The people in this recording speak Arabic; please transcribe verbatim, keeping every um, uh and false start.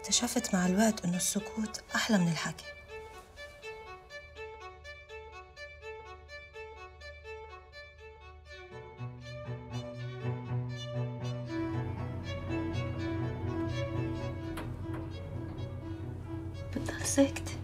اكتشفت مع الوقت إنه السكوت أحلى من الحكي. بتضل ساكتة.